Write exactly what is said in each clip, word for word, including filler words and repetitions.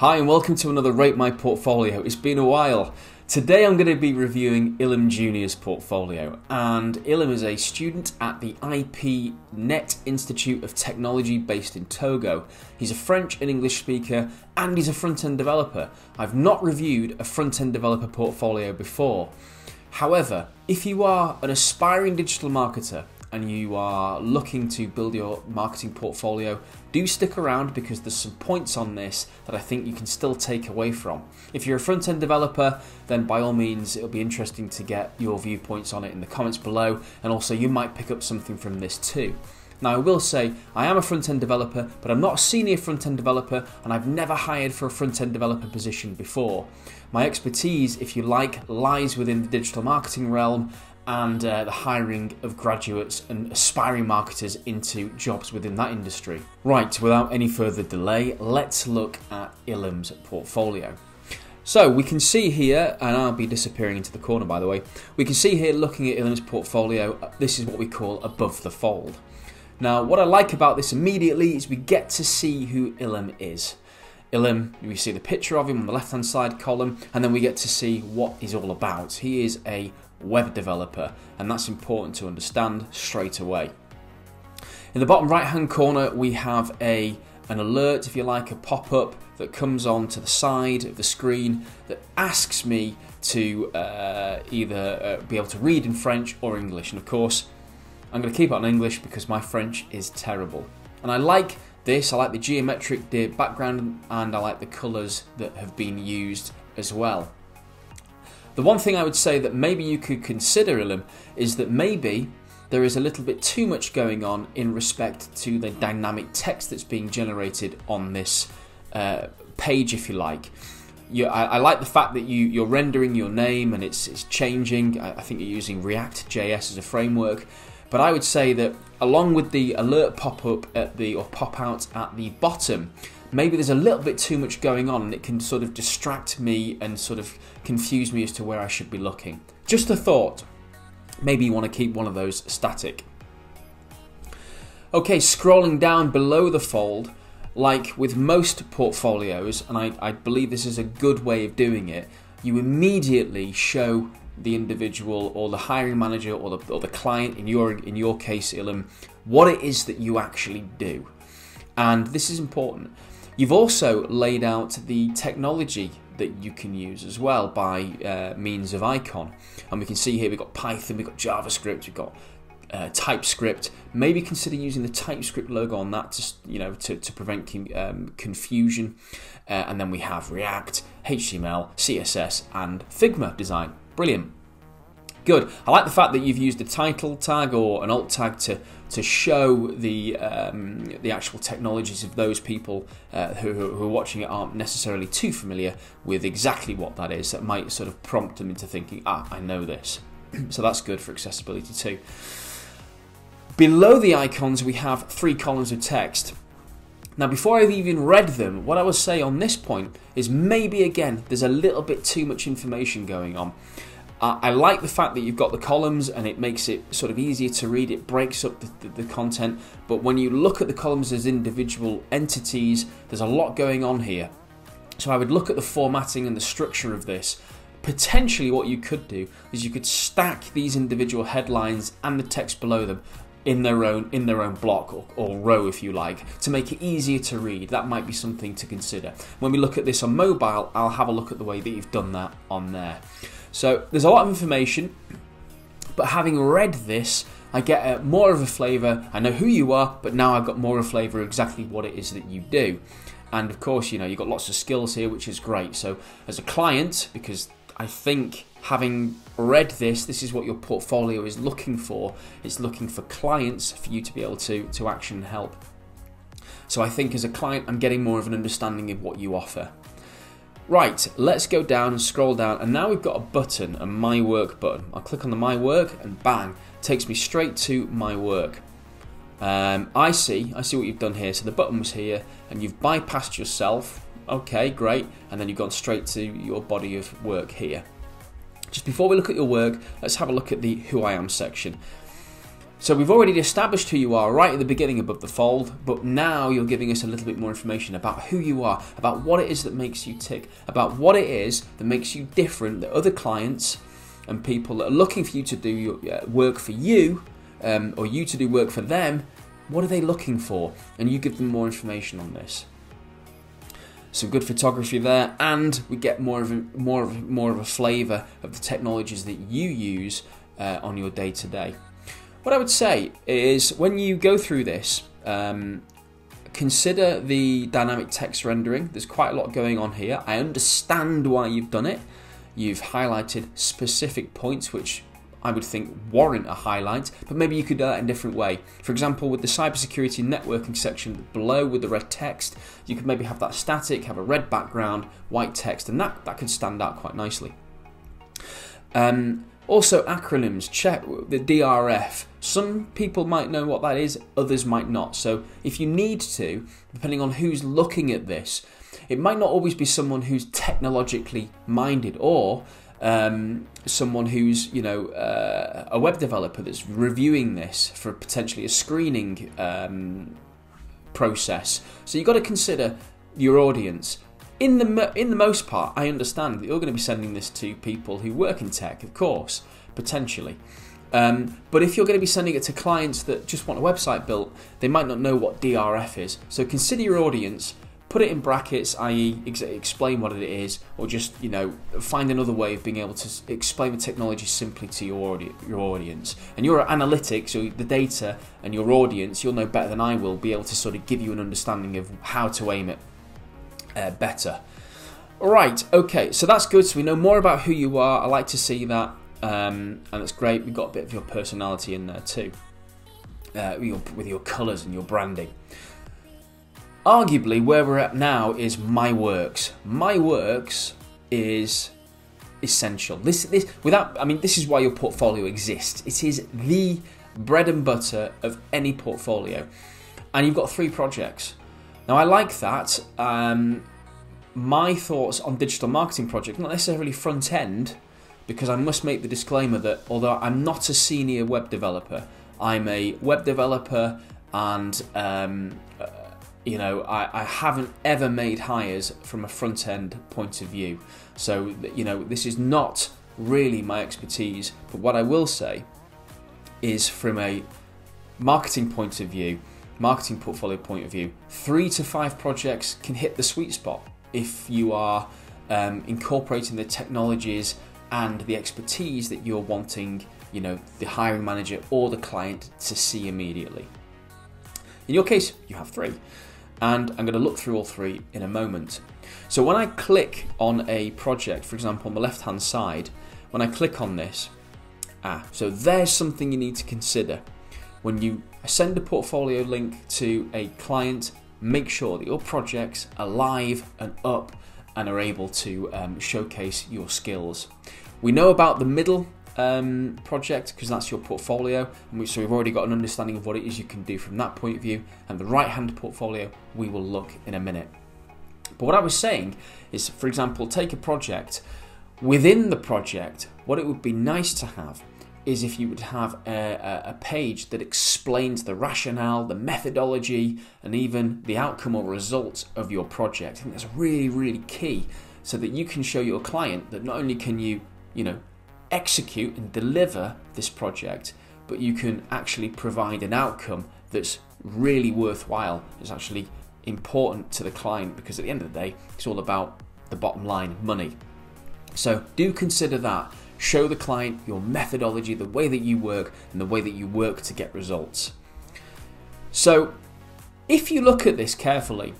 Hi and welcome to another Rate My Portfolio. It's been a while. Today I'm going to be reviewing Ilham Junior's portfolio, and Ilham is a student at the I P net Institute of Technology based in Togo. He's a French and English speaker and he's a front-end developer. I've not reviewed a front-end developer portfolio before. However, if you are an aspiring digital marketer and you are looking to build your marketing portfolio, do stick around because there's some points on this that I think you can still take away from. If you're a front-end developer, then by all means it'll be interesting to get your viewpoints on it in the comments below, and also you might pick up something from this too. Now I will say, I am a front-end developer, but I'm not a senior front-end developer and I've never hired for a front-end developer position before. My expertise, if you like, lies within the digital marketing realm and uh, the hiring of graduates and aspiring marketers into jobs within that industry. Right, without any further delay, let's look at Ilham's portfolio. So we can see here, and I'll be disappearing into the corner by the way, we can see here looking at Ilham's portfolio, this is what we call above the fold. Now what I like about this immediately is we get to see who Ilham is. Ilham, we see the picture of him on the left hand side column, and then we get to see what he's all about. He is a web developer, and that's important to understand straight away. In the bottom right hand corner we have a an alert, if you like, a pop-up that comes on to the side of the screen that asks me to uh, either uh, be able to read in French or English, and of course I'm going to keep it on English because my French is terrible. And I like this, I like the geometric background and I like the colours that have been used as well. The one thing I would say that maybe you could consider, Ilham, is that maybe there is a little bit too much going on in respect to the dynamic text that's being generated on this uh, page, if you like. You, I, I like the fact that you, you're rendering your name and it's, it's changing. I, I think you're using React J S as a framework. But I would say that along with the alert pop-up at the, or pop-out at the bottom, maybe there's a little bit too much going on and it can sort of distract me and sort of confuse me as to where I should be looking. Just a thought. Maybe you want to keep one of those static. Okay, scrolling down below the fold, like with most portfolios, and I, I believe this is a good way of doing it, you immediately show the individual or the hiring manager or the, or the client, in your, in your case Ilham, what it is that you actually do. And this is important. You've also laid out the technology that you can use as well by uh, means of icon. And we can see here we've got Python, we've got JavaScript, we've got uh, TypeScript. Maybe consider using the TypeScript logo on that to, you know, to, to prevent um, confusion. Uh, and then we have React, H T M L, C S S and Figma design. Brilliant. Good. I like the fact that you've used a title tag or an alt tag to, to show the um, the actual technologies of those people uh, who, who are watching it aren't necessarily too familiar with exactly what that is. That might sort of prompt them into thinking, ah, I know this. So that's good for accessibility too. Below the icons we have three columns of text. Now before I've even read them, what I would say on this point is maybe again there's a little bit too much information going on. Uh, I like the fact that you've got the columns and it makes it sort of easier to read, it breaks up the, the, the content, but when you look at the columns as individual entities, there's a lot going on here. So I would look at the formatting and the structure of this. Potentially what you could do is you could stack these individual headlines and the text below them in their own in their own block or, or row, if you like, to make it easier to read. That might be something to consider. When we look at this on mobile, I'll have a look at the way that you've done that on there. So there's a lot of information, but having read this, I get a, more of a flavour. I know who you are, but now I've got more of a flavour of exactly what it is that you do. And of course, you know, you've got lots of skills here, which is great. So as a client, because I think having read this, this is what your portfolio is looking for. It's looking for clients for you to be able to, to action and help. So I think as a client, I'm getting more of an understanding of what you offer. Right, let's go down and scroll down, and now we've got a button, a My Work button. I'll click on the My Work and bang, it takes me straight to My Work. Um, I see, I see what you've done here. So the button was here and you've bypassed yourself. Okay, great. And then you've gone straight to your body of work here. Just before we look at your work, let's have a look at the Who I Am section. So we've already established who you are right at the beginning above the fold, but now you're giving us a little bit more information about who you are, about what it is that makes you tick, about what it is that makes you different, that other clients and people that are looking for you to do your, uh, work for you, um, or you to do work for them, what are they looking for? And you give them more information on this. Some good photography there, and we get more of a, more of a, more of a flavour of the technologies that you use uh, on your day-to-day. What I would say is, when you go through this, um, consider the dynamic text rendering. There's quite a lot going on here. I understand why you've done it. You've highlighted specific points which I would think warrant a highlight, but maybe you could do that in a different way. For example, with the cybersecurity networking section below with the red text, you could maybe have that static, have a red background, white text, and that, that could stand out quite nicely. Um, Also, acronyms, check the D R F. Some people might know what that is, others might not. So if you need to, depending on who's looking at this, it might not always be someone who's technologically minded, or um, someone who's, you know, uh, a web developer that's reviewing this for potentially a screening um, process. So you've got to consider your audience. In the, in the most part, I understand that you're going to be sending this to people who work in tech, of course, potentially. Um, but if you're going to be sending it to clients that just want a website built, they might not know what D R F is. So consider your audience, put it in brackets, that is ex explain what it is, or just, you know, find another way of being able to explain the technology simply to your, audi your audience. And your analytics, or the data, and your audience, you'll know better than I will, be able to sort of give you an understanding of how to aim it. Uh, better. Alright, okay, so that's good. So we know more about who you are. I like to see that, um, and it's great. We've got a bit of your personality in there too, uh, your, with your colours and your branding. Arguably, where we're at now is my works. My works is essential. This, this, without, I mean, this is why your portfolio exists. It is the bread and butter of any portfolio, and you've got three projects. Now, I like that. Um, my thoughts on digital marketing projects, not necessarily front end, because I must make the disclaimer that although I'm not a senior web developer, I'm a web developer, and um, uh, you know, I, I haven't ever made hires from a front end point of view. So, you know, this is not really my expertise. But what I will say is, from a marketing point of view, marketing portfolio point of view, three to five projects can hit the sweet spot if you are um, incorporating the technologies and the expertise that you're wanting, you know, the hiring manager or the client to see immediately. In your case, you have three, and I'm going to look through all three in a moment. So when I click on a project, for example, on the left hand side, when I click on this, ah, so there's something you need to consider. When you send a portfolio link to a client, make sure that your projects are live and up and are able to um, showcase your skills. We know about the middle um, project because that's your portfolio, and we, so we've already got an understanding of what it is you can do from that point of view, and the right-hand portfolio we will look in a minute. But what I was saying is, for example, take a project. Within the project, what it would be nice to have is if you would have a, a page that explains the rationale, the methodology, and even the outcome or results of your project. I think that's really, really key, so that you can show your client that not only can you, you know, execute and deliver this project, but you can actually provide an outcome that's really worthwhile, that's actually important to the client, because at the end of the day, it's all about the bottom line, money. So do consider that. Show the client your methodology, the way that you work, and the way that you work to get results. So if you look at this carefully,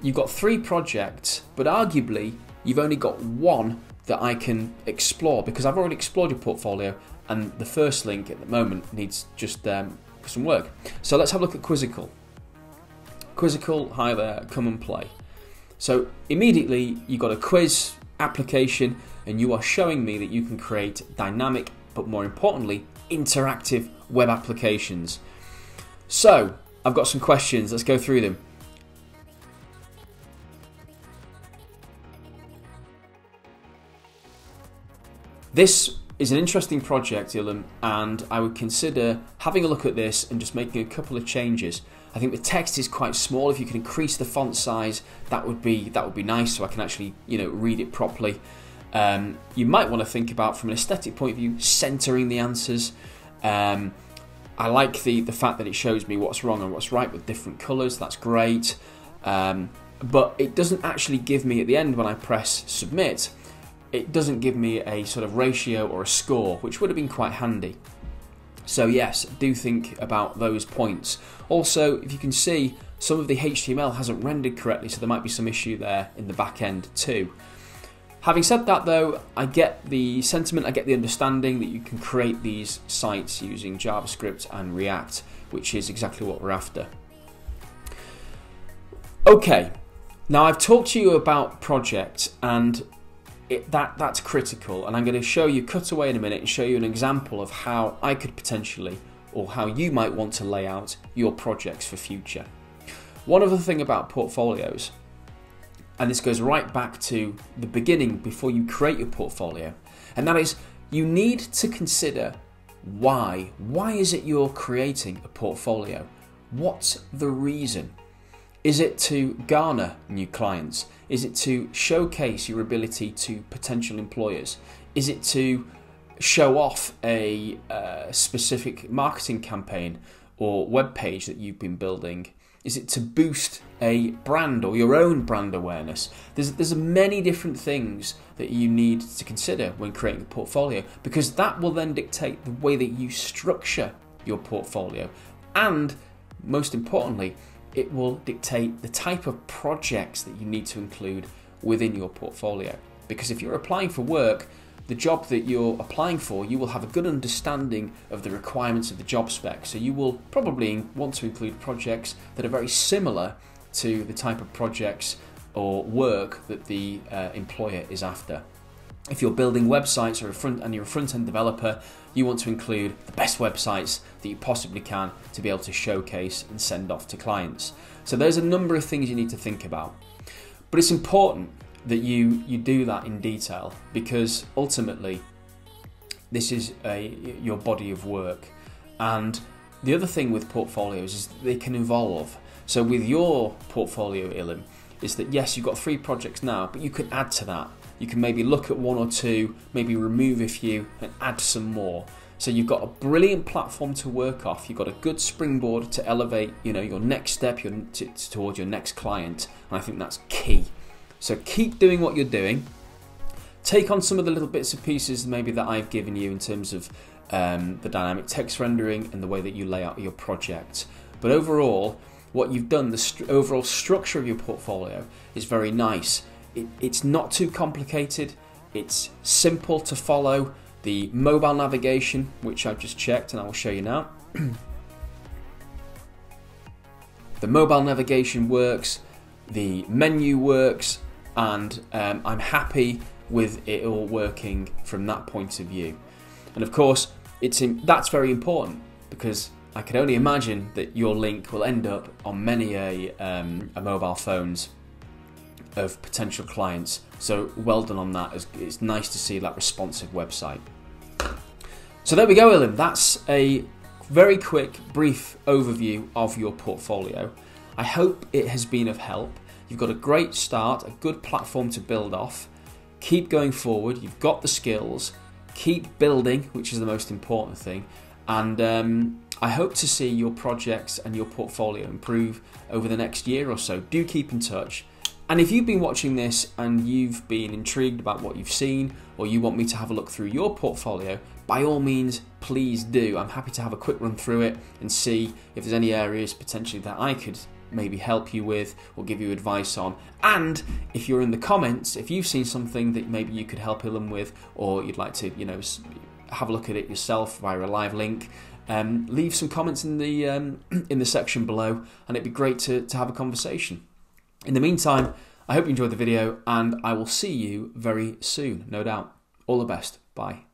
you've got three projects, but arguably you've only got one that I can explore, because I've already explored your portfolio, and the first link at the moment needs just um, some work. So let's have a look at Quizzical. Quizzical, hi there, come and play. So immediately you've got a quiz application, and you are showing me that you can create dynamic, but more importantly, interactive web applications. So I've got some questions, let's go through them. This is an interesting project, Ilham, and I would consider having a look at this and just making a couple of changes. I think the text is quite small. If you can increase the font size, that would be that would be nice, so I can actually, you know, read it properly. Um, you might want to think about, from an aesthetic point of view, centering the answers. Um, I like the the fact that it shows me what's wrong and what's right with different colours. That's great, um, but it doesn't actually give me, at the end when I press submit, it doesn't give me a sort of ratio or a score, which would have been quite handy. So yes, do think about those points. Also, if you can see, some of the H T M L hasn't rendered correctly, so there might be some issue there in the back end too. Having said that though, I get the sentiment, I get the understanding that you can create these sites using JavaScript and React, which is exactly what we're after. Okay, now I've talked to you about projects, and It, that, that's critical, and I'm going to show you, cut away in a minute and show you an example of how I could potentially, or how you might want to lay out your projects for future. One other thing about portfolios, and this goes right back to the beginning before you create your portfolio, and that is you need to consider why. Why is it you're creating a portfolio? What's the reason? Is it to garner new clients? Is it to showcase your ability to potential employers? Is it to show off a uh, specific marketing campaign or web page that you've been building? Is it to boost a brand or your own brand awareness? There's, there's many different things that you need to consider when creating a portfolio, because that will then dictate the way that you structure your portfolio, and most importantly, it will dictate the type of projects that you need to include within your portfolio. Because if you're applying for work, the job that you're applying for, you will have a good understanding of the requirements of the job spec. So you will probably want to include projects that are very similar to the type of projects or work that the uh, employer is after. If you're building websites or a front, and you're a front-end developer, you want to include the best websites that you possibly can to be able to showcase and send off to clients. So there's a number of things you need to think about. But it's important that you, you do that in detail, because ultimately this is a, your body of work. And the other thing with portfolios is that they can evolve. So with your portfolio, Ilham, is that yes, you've got three projects now, but you could add to that. You can maybe look at one or two, maybe remove a few and add some more. So you've got a brilliant platform to work off. You've got a good springboard to elevate, you know, your next step, your, to, towards your next client. And I think that's key. So keep doing what you're doing. Take on some of the little bits and pieces maybe that I've given you in terms of um, the dynamic text rendering and the way that you lay out your project. But overall, what you've done, the st- overall structure of your portfolio is very nice. It, it's not too complicated, it's simple to follow. The mobile navigation, which I've just checked and I will show you now, the mobile navigation works, the menu works, and um, I'm happy with it all working from that point of view. And of course, it's in, that's very important, because I can only imagine that your link will end up on many a, um, a mobile phones of potential clients, so well done on that. It's nice to see that responsive website. So there we go, Ilham. That's a very quick, brief overview of your portfolio. I hope it has been of help. You've got a great start, a good platform to build off. Keep going forward. You've got the skills. Keep building, which is the most important thing. And um, I hope to see your projects and your portfolio improve over the next year or so. Do keep in touch. And if you've been watching this and you've been intrigued about what you've seen, or you want me to have a look through your portfolio, by all means, please do. I'm happy to have a quick run through it and see if there's any areas potentially that I could maybe help you with or give you advice on. And if you're in the comments, if you've seen something that maybe you could help Ilham with, or you'd like to, you know, have a look at it yourself via a live link, um, leave some comments in the, um, in the section below, and it'd be great to, to have a conversation. In the meantime, I hope you enjoyed the video, and I will see you very soon, no doubt. All the best. Bye.